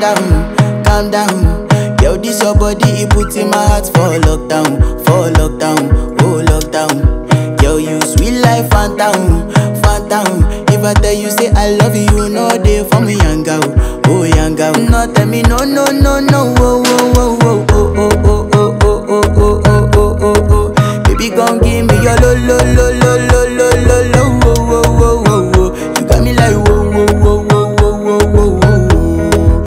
calm down, calm down. Yo, this your body, it puts in my heart for lockdown, for lockdown, oh lockdown. Yo, you sweet life, phantom, phantom. If I tell you say I love you, no day for me, young girl, oh young girl. No tell me no, no, no, no, oh, oh, oh, oh, oh, oh, oh, oh, oh, oh, oh, oh, oh, oh. Baby, gon' give me your lo, lo, lo, lo, lo, lo, lo, lo.